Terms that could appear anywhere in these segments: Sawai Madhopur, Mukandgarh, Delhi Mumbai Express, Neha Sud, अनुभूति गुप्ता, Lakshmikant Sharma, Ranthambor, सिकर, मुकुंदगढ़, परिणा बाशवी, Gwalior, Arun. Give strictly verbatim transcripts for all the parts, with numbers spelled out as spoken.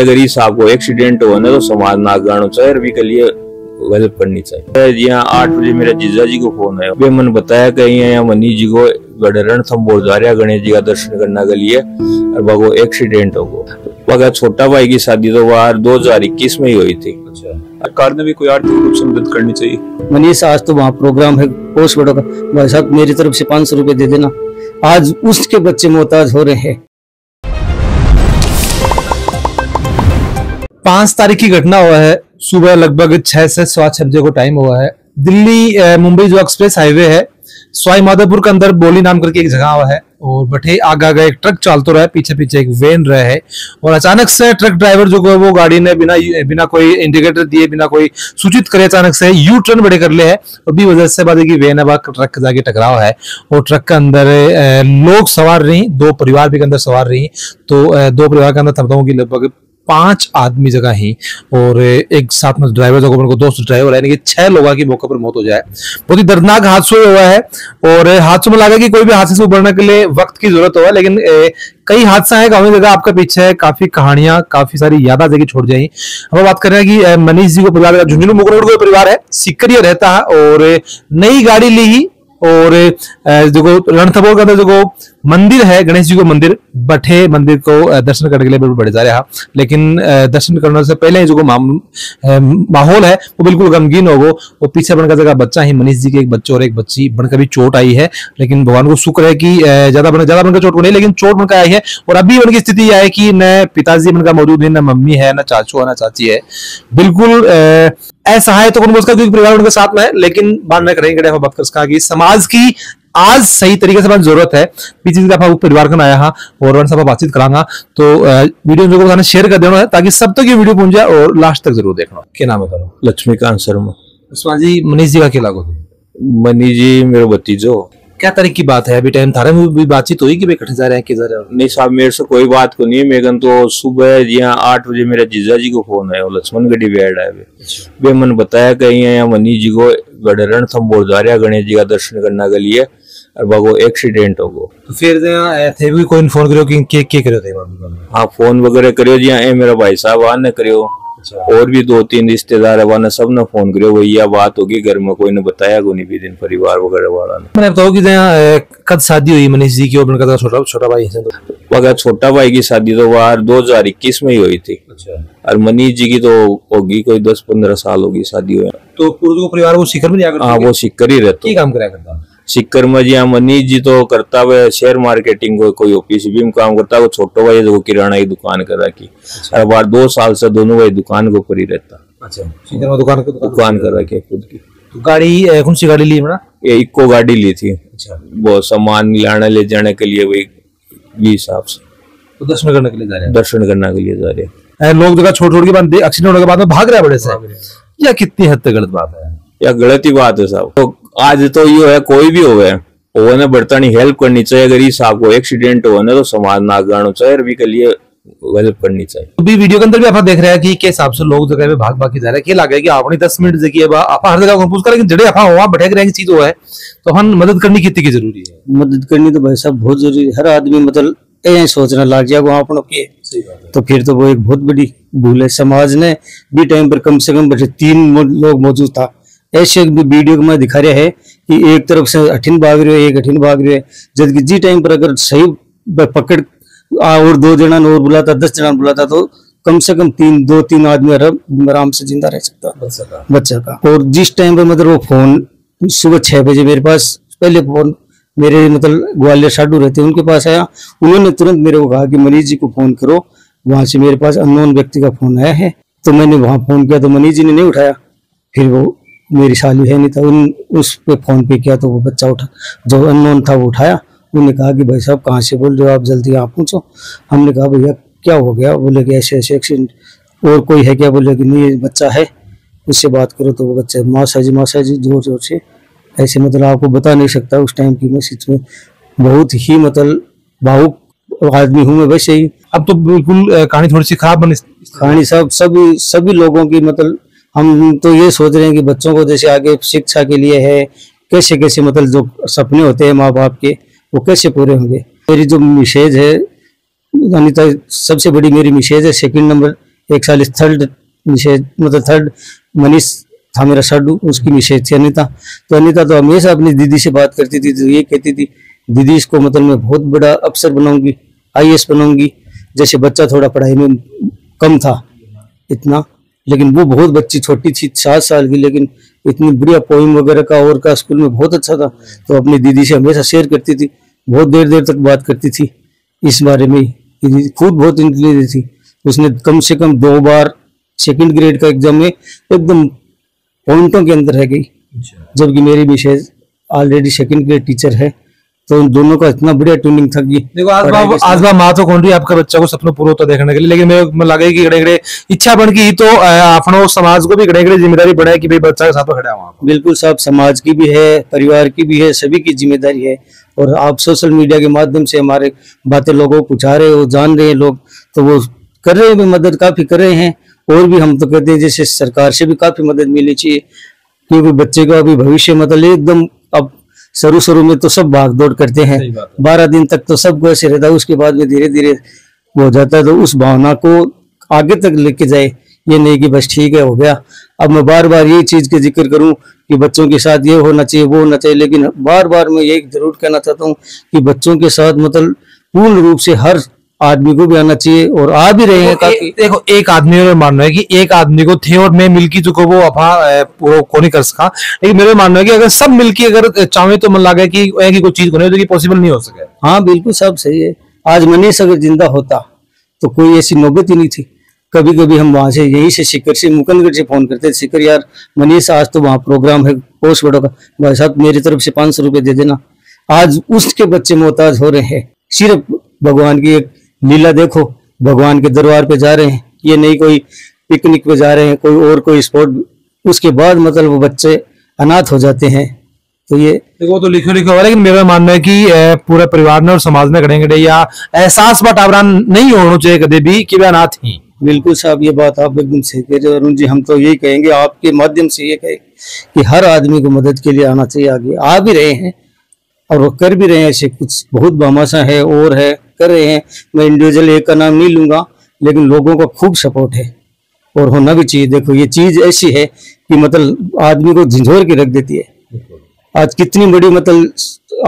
अगर इस आपको एक्सीडेंट होने तो समाज ना गाना चाहिए भी के लिए गजब करनी चाहिए। यहाँ आठ बजे मेरा जीजा जी को फोन आया, वे मैंने बताया कि यहाँ मनीष जी को रणथंबोर जा रहा गणेश जी का दर्शन करने के लिए और बागो एक्सीडेंट हो गया। छोटा भाई की शादी तो बार दो हजार इक्कीस में ही हुई थी। सरकार ने भी कोई आर्थिक रूप से मदद करनी चाहिए। मनीष आज तो वहाँ प्रोग्राम है पोस्ट बड़ो का, भाई साहब मेरी तरफ से पाँच सौ रुपए दे देना, आज उसके बच्चे मोहताज हो रहे हैं। पांच तारीख की घटना हुआ है, सुबह लगभग छह से सात छह बजे को टाइम हुआ है। दिल्ली मुंबई जो एक्सप्रेस हाईवे है सवाई माधोपुर के अंदर बोली नाम करके एक जगह हुआ है और बठे आगे आगे एक ट्रक चालतो रहा है, पीछे पीछे एक वैन रहा है और अचानक से ट्रक ड्राइवर जो है वो गाड़ी ने बिना बिना कोई इंडिकेटर दिए बिना कोई सूचित करे अचानक से यू टर्न बड़े कर ले है और भी वजह से बाद की वैन अब ट्रक के जाके टकराव है और ट्रक के अंदर लोग सवार रही, दो परिवार भी के अंदर सवार रही। तो दो परिवार के अंदर थमताओं की लगभग पांच आदमी जगह ही और एक साथ में ड्राइवर जो को दोस्त ड्राइवर है कि छह लोगों की मौके पर मौत हो जाए। बहुत ही दर्दनाक हादसा हुआ है और हादसों में लगा कि कोई भी हादसे से उबरने के लिए वक्त की जरूरत हो, लेकिन ए, कई हादसा है काफी जगह आपका पीछे है, काफी कहानियां काफी सारी यादा जगह छोड़ जाए। हम बात कर रहे हैं कि मनीष जी को परिवार झुंझुनू मुकरोड का परिवार है, सिकरिया रहता है और नई गाड़ी ली ही और जो रणथंबोर का जो मंदिर है गणेश जी को मंदिर बठे मंदिर को दर्शन करने के लिए बिल्कुल बढ़ जा रहा, लेकिन दर्शन करने से पहले जो माहौल है वो बिल्कुल गमगीन हो गो और पीछे बनकर जगह बच्चा ही मनीष जी के एक बच्चे और एक बच्ची बनकर भी चोट आई है, लेकिन भगवान को शुक्र है कि ज्यादा बन ज्यादा बनकर चोट को नहीं लेकिन चोट बनकर आई है। और अभी उनकी स्थिति यह है कि न पिताजी बनकर मौजूद है, न मम्मी है, न चाचू है, न चाची है, बिल्कुल असहाय तो क्योंकि परिवार उनके साथ में है। लेकिन बात न करेंगे बात कर कि समाज की आज सही तरीके से जरूरत है। पीछे परिवार का आया और वन सब बातचीत करांगा तो वीडियो को बताने शेयर कर देना है ताकि सब तक तो ये वीडियो पहुंच जाए और लास्ट तक जरूर देखना। क्या नाम है? लक्ष्मीकांत शर्मा जी। मनीष जी का क्या लागू? मनीष जी मेरे भतीजो। क्या तारीख की बात है? अभी टाइम थारे में भी बातचीत हुई कि इकट्ठे जा रहे हैं कि जा रहे हैं? नहीं साहब मेरे से कोई बात को नहीं है। मेगन तो सुबह यहाँ आठ बजे मेरा जीजा जी को फोन आया, लक्ष्मण गढ़ी बैठ आए वे मैंने बताया कि यहाँ मनीष जी को रणथंबोर जा रहा गणेश जी का दर्शन करने के लिए और बागो एक्सीडेंट हो गो। तो फिर थे भी कोई फोन करो कि के के करो थे? हाँ फोन वगैरह करो जी, ए मेरा भाई साहब आने करो और भी दो तीन रिश्तेदार है सब ने फोन करो वही बात होगी, घर में कोई ने बताया को नहीं भी दिन परिवार वगैरह वाला ने। मैंने बताओ कि कब शादी हुई मनीष जी की? और छोटा छोटा भाई है तो छोटा भाई की शादी तो बार दो हजार इक्कीस में ही हुई थी। अच्छा। और मनीष जी की तो होगी कोई दस पंद्रह साल होगी शादी हुई। तो पूरे परिवार वो सिकर में? हाँ वो सिकर ही रहता है। काम कराया करता सिक्कर में जी। हाँ मनीष जी तो करता है शेयर मार्केटिंग को, कोई ऑफिस भी में काम करता है। छोटो भाई जो किराना की दुकान कर रखी। अच्छा। बार दो साल से दोनों भाई दुकान के ऊपर ही रहता। अच्छा। दुकान, दुकान, दुकान कर रखी है खुद की। तो गाड़ी कौन सी गाड़ी ली बड़ा? ये इको गाड़ी ली थी। अच्छा। वो सामान लाने ले जाने के लिए वही ये हिसाब से तो दर्शन करने के लिए जा रहे हैं। दर्शन करने के लिए जा रहे हैं। लोग जगह छोड़ छोड़ के बाद एक्सीडेंट होने के बाद में भाग रहे हैं बड़े से, या कितनी हद तक गलत बात है? या गलत ही बात है साहब। आज तो ये है कोई भी होवे होने बढ़ता नहीं हेल्प करनी चाहिए। अगर इस आपको एक्सीडेंट होने तो समाज ना गाना चाहिए भी के लिए हेल्प करनी चाहिए। अभी वीडियो के अंदर भी आप देख रहे हैं कि के हिसाब से लोग जगह पे भाग भाग के जा रहे हैं। क्या लगे कि आपने दस मिनट जगह आप हर जगह पूछ कर जड़े आप हुआ भटक रहे चीज हुआ है तो हम मदद करनी कितनी की जरूरी है? मदद करनी तो भाई साहब बहुत जरूरी है। हर आदमी मतलब यही सोचना लग जाए वहाँ अपने तो फिर तो वो एक बहुत बड़ी भूल है। समाज ने भी टाइम पर कम से कम बैठे तीन लोग मौजूद था। ऐसे भी वीडियो में दिखा रहे हैं कि एक तरफ से अठिन भाग रहे हो एक अठिन भाग रहे, जबकि जी टाइम पर अगर सही पकड़ और दो जना और बुलाता दस जना बुलाता तो कम से कम तीन दो तीन आदमी आराम से जिंदा रह सकता बच्चा का बच्चा का। और जिस टाइम पर मतलब वो फोन सुबह छह बजे मेरे पास पहले फोन मेरे मतलब ग्वालियर साडू रहते उनके पास आया, उन्होंने तुरंत मेरे को कहा कि मनीष जी को फोन करो। वहां से मेरे पास अननोन व्यक्ति का फोन आया है तो मैंने वहां फोन किया तो मनीष जी ने नहीं उठाया। फिर वो मेरी शाली है नहीं था उन उस पे फोन पे किया तो वो बच्चा उठा जो अननोन था वो उठाया। उन्होंने कहा कि भाई साहब कहाँ से बोल रहे हो आप, जल्दी यहाँ पहुँचो। हमने कहा भैया क्या हो गया? बोले कि ऐसे ऐसे एक्सीडेंट और कोई है क्या? बोले कि नहीं बच्चा है उससे बात करो। तो वो बच्चा मासा जी मासा जी जोर जोर से ऐसे मतलब आपको बता नहीं सकता उस टाइम की मैं सच में बहुत ही मतलब भावुक आदमी हूँ मैं। वैसे ही अब तो बिल्कुल कहानी थोड़ी सी खराब बनी कहानी साहब। सभी सभी लोगों की मतलब हम तो ये सोच रहे हैं कि बच्चों को जैसे आगे शिक्षा के लिए है कैसे कैसे मतलब जो सपने होते हैं माँ बाप के वो कैसे पूरे होंगे। मेरी जो मिसेज है अनिता सबसे बड़ी मेरी मिसेज है सेकंड नंबर एक साल थर्ड निषेध मतलब थर्ड मनीष था मेरा साडू, उसकी निषेध से अन्यथा तो अन्यथा तो हमेशा अपनी दीदी से बात करती थी। तो ये कहती थी दीदी इसको मतलब मैं बहुत बड़ा अफसर बनाऊंगी, आई ए एस बनाऊंगी। जैसे बच्चा थोड़ा पढ़ाई में कम था इतना, लेकिन वो बहुत बच्ची छोटी थी सात साल की, लेकिन इतनी बढ़िया पोइम वगैरह का और का स्कूल में बहुत अच्छा था। तो अपनी दीदी से हमेशा शेयर करती थी, बहुत देर देर तक बात करती थी इस बारे में। खुद बहुत इंटेलिजेंट थी, उसने कम से कम दो बार सेकंड ग्रेड का एग्जाम में एकदम पॉइंटों के अंदर रह गई, जबकि मेरी विशेष ऑलरेडी सेकंड ग्रेड टीचर है। तो उन दोनों का इतना बढ़िया ट्यूनिंग था कि देखो आज बार आज बार माँ तो कौन रही है आपका बच्चा को सपनों पूरा होता देखने के लिए, लेकिन मैं लगे कि गड़े गड़े इच्छा बन गई तो अपनों समाज को भी गड़े गड़े जिम्मेदारी बढ़ाए कि भाई बच्चा के साथ खड़ा हुआ। बिल्कुल साहब, समाज की भी है, परिवार की भी है, सभी की जिम्मेदारी है। और आप सोशल मीडिया के माध्यम से हमारे बातें लोगों को पूछा रहे हो, जान रहे हैं लोग, तो वो कर रहे हैं, मदद काफी कर रहे हैं। और भी हम तो कहते हैं जैसे सरकार से भी काफी मदद मिलनी चाहिए, क्योंकि बच्चे का भी भविष्य मतलब एकदम अब शुरू शुरू में तो सब भाग दौड़ करते हैं, बारह दिन तक तो सबको ऐसे रहता है, उसके बाद में धीरे धीरे वो हो जाता है। तो उस भावना को आगे तक लेके जाए, ये नहीं कि बस ठीक है हो गया। अब मैं बार बार यही चीज का जिक्र करूं कि बच्चों के साथ ये होना चाहिए वो होना चाहिए, लेकिन बार बार मैं यही जरूर कहना चाहता हूँ कि बच्चों के साथ मतलब पूर्ण रूप से हर आदमी को भी आना चाहिए और आ भी रहे हैं। ए, देखो एक आदमी में मानना है कि एक आदमी को थे और मैं मिलकी जो को वो अफा वो को नहीं कर सका, लेकिन मेरे मानना है कि अगर सब मिलके अगर चाहे तो मन लगा कि कोई चीज को नहीं पॉसिबल नहीं हो सके। हाँ बिल्कुल सब सही है। आज मनीष अगर जिंदा होता तो कोई ऐसी नौबत ही नहीं थी। कभी कभी हम वहां से यहीं से शिखर से मुकंदगढ़ से फोन करते थे, शिखर यार मनीष आज तो वहाँ प्रोग्राम है कोर्स बड़ों का, भाई साहब मेरी तरफ से पांच सौ रुपये दे देना। आज उसके बच्चे मोहताज हो रहे हैं। सिर्फ भगवान की एक लीला देखो, भगवान के दरबार पे जा रहे हैं, ये नहीं कोई पिकनिक पे जा रहे हैं, कोई और कोई स्पोर्ट, उसके बाद मतलब वो बच्चे अनाथ हो जाते हैं। तो ये देखो तो लिखो लिखो, लेकिन मेरा मानना है कि पूरे परिवार में और समाज में खड़े खड़े या एहसास व टावरान नहीं होना चाहिए कदे भी कि वे अनाथ ही। बिल्कुल साहब ये बात आप एकदम सही कह रहे हो अरुण जी। हम तो यही कहेंगे आपके माध्यम से ये कहेंगे कि हर आदमी को मदद के लिए आना चाहिए। आगे आ भी रहे हैं और वो कर भी रहे हैं, ऐसे कुछ बहुत भामाशा है और है कर रहे हैं। मैं इंडिविजुअल एक का नाम नहीं लूंगा, लेकिन लोगों का खूब सपोर्ट है और होना भी चाहिए। देखो ये चीज ऐसी है कि मतलब आदमी को झिझोर के रख देती है। आज कितनी बड़ी मतलब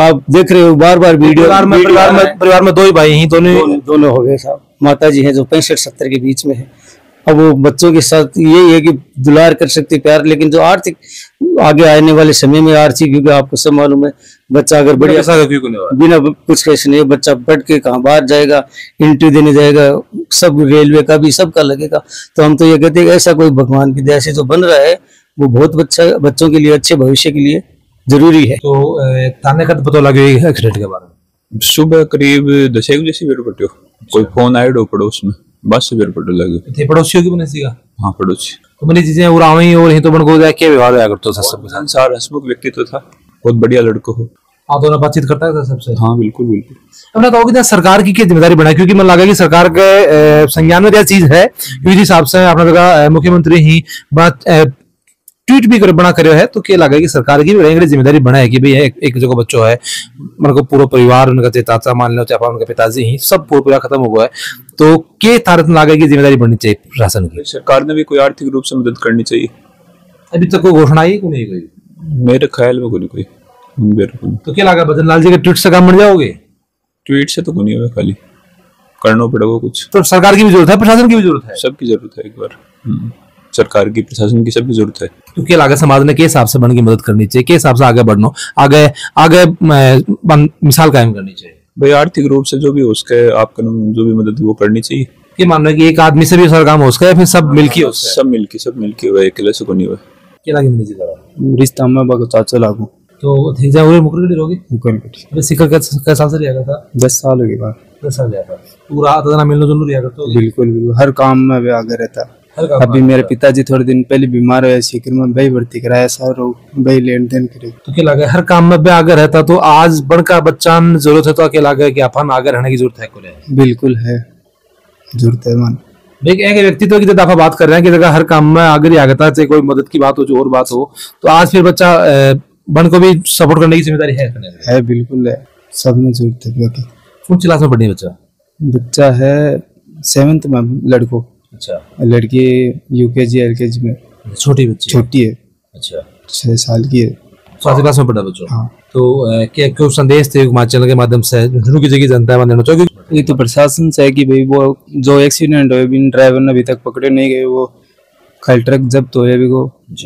आप देख रहे हो बार बार वीडियो। परिवार में, परिवार में, परिवार में दो ही भाई हैं, दोनों दोनों हो गए साहब। माता जी है जो पैंसठ सत्तर के बीच में है। अब वो बच्चों के साथ यही है कि दुलार कर सकती प्यार, लेकिन जो आर्थिक आगे आने वाले समय में आर्थिक, क्योंकि आपको सब मालूम है बच्चा अगर बढ़िया बिना कुछ कैसे नहीं, बच्चा बढ़ के कहाँ बाहर जाएगा, इंटरव्यू देने जाएगा, सब रेलवे का भी सबका लगेगा। तो हम तो ये कहते हैं ऐसा कोई भगवान की दया से जो बन रहा है वो बहुत बच्चा बच्चों के लिए अच्छे भविष्य के लिए जरूरी है। तो थाने का पता लगे एक्सीडेंट के बारे में सुबह करीब दस एक बजे से बेर पट्टो कोई फोन आए डो पड़ोस में बस से बेर पट्टो लगे थे पड़ोसियों की बने सीखा। हाँ पड़ोसी तो मैंने चीजें और आई और ही तो बन को क्या व्यवहार आया करता था सबके साथ। सार हसमुख व्यक्ति तो था, बहुत बढ़िया लड़का हो, आप दोनों बातचीत करता था सबसे। हाँ बिल्कुल बिल्कुल। अब मैं कहूँगा सरकार की क्या जिम्मेदारी बना, क्योंकि मैं लगा कि सरकार के संज्ञान में क्या चीज है, क्योंकि जिस हिसाब से आपने लगा मुख्यमंत्री ही बात ट्वीट भी कर बना करे है, तो क्या लगा कि सरकार की भी जिम्मेदारी बना है कि भाई एक, एक जो बच्चो है उनका पूरा परिवार, उनका चाचा मान लो चापा उनके पिताजी ही सब पूरा पूरा खत्म हो गया है। तो के तारत लागे की जिम्मेदारी बननी चाहिए प्रशासन की, सरकार ने भी कोई आर्थिक रूप से मदद करनी चाहिए। अभी तक कोई घोषणा आई को नहीं गई मेरे ख्याल में कोई कोई। तो क्या लगा बदनलाल जी के ट्वीट से काम बन जाओगे? ट्वीट से तो कोई नहीं है, खाली करना पड़ेगा कुछ। तो सरकार की भी जरूरत है, प्रशासन की भी जरूरत है, सबकी जरूरत है। एक बार सरकार की प्रशासन की सबकी जरूरत है। तो क्या लगा समाज ने के हिसाब से बन की मदद करनी चाहिए, के हिसाब से आगे बढ़ना, आगे आगे मिसाल कायम करनी चाहिए। भाई आर्थिक रूप से जो भी हो सके आपका जो भी मदद वो करनी चाहिए। ये मानना है कि एक आदमी से भी सारा काम हो सके, फिर सब मिलके हो सके। सब मिलके सब मिलके हुआ अकेले से को नहीं हुआ। क्या लगे मुझे जरा रिश्ता में बागो चाचा लागू तो थे जाओगे मुकरगढ़ रहोगे? मुकरगढ़ अरे सिकर का का साल से रियागा था दस साल हो गए बार दस साल रियागा पूरा आदना मिलनो जुलनो रियागा। तो बिल्कुल बिल्कुल हर काम में वे आगे रहता। अभी मेरे पिताजी थोड़े दिन पहले बीमार हुए, सिकर में भाई भर्ती कराया, सारो भाई लेन देन करे। तो क्या लगा हर काम में वे आगे रहता। तो आज बड़का बच्चा जरूरत है, तो अकेला लगा कि अपन आगे रहने की जरूरत है को। बिल्कुल है जरूरत है। मान एक व्यक्तित्व की तो दफा बात कर रहे हैं कि जगह हर काम में आगे ही आगता, चाहे कोई मदद की बात हो जो और बात हो। तो आज फिर बच्चा बन को भी सपोर्ट करने की जिम्मेदारी है है बिल्कुल है, सब में जरूरत है। क्लास में पढ़ने बच्चा बच्चा है सेवेंथ में लड़को अच्छा। लड़की यूकेजी एलकेजी में, छोटी बच्ची, छोटी है, अच्छा छह साल की है, सातवीं क्लास में पढ़ा बच्चों। हाँ। तो क्या क्यों संदेश थे हिमाचल के माध्यम से झुंझुनू की जगह जनता है मानना चाहिए? ये तो प्रशासन से है कि भाई वो जो एक्सीडेंट हुए बिन ड्राइवर ने अभी तक पकड़े नहीं गए, वो खाली ट्रक जब्त हो अभी को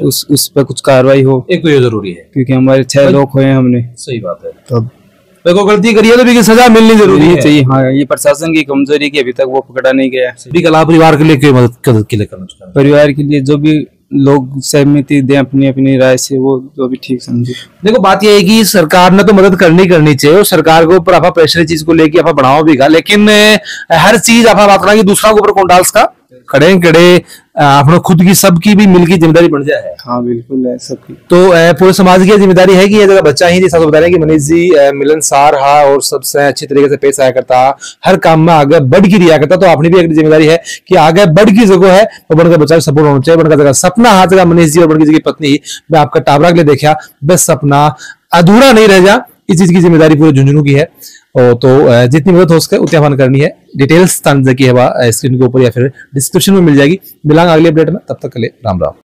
उस उस पर कुछ कार्रवाई हो, एक ये जरूरी है क्योंकि हमारे छह लोग हुए हैं हमने। सही बात है, तब को गलती करी है तो भी सजा मिलनी जरूरी है। चाहिए। हाँ, ये प्रशासन की कमजोरी की अभी तक वो पकड़ा नहीं गया। भी कला परिवार के लिए कोई मदद के लिए करना चाहिए? परिवार के लिए जो भी लोग सहमति दें अपनी अपनी राय से, वो जो भी ठीक समझे। देखो बात यह है कि सरकार ने तो मदद करनी करनी चाहिए और सरकार के ऊपर आपा प्रेशर चीज को लेके आपा बढ़ावा भी का, लेकिन हर चीज आपा बात करें कि दूसरा के ऊपर कौन डाल सका खड़े खड़े अपने खुद की सबकी भी मिल की जिम्मेदारी बढ़ जाए है। हाँ बिल्कुल है सबकी, तो पूरे समाज की जिम्मेदारी है कि ये जगह बच्चा ही जैसा बता रहे हैं कि मनीष जी मिलनसार हा और सबसे अच्छी तरीके से पेश आया करता, हर काम में आगे बढ़ की रिया करता, तो आपने भी एक जिम्मेदारी है कि आगे बढ़ की जगह है तो बढ़कर बच्चा सपोर्ट होना चाहिए। बढ़कर जगह सपना हाथ जगह मनीष जी और बढ़कर जी की पत्नी मैं आपका टावरा के लिए देखा, बस सपना अधूरा नहीं रह जा, इस चीज की जिम्मेदारी पूरे झुंझुनू की है। और तो जितनी मदद हो सके उतनी अपन करनी है। डिटेल्स तान की है स्क्रीन के ऊपर या फिर डिस्क्रिप्शन में मिल जाएगी। मिलांग अगले अपडेट में, तब तक के लिए राम राम।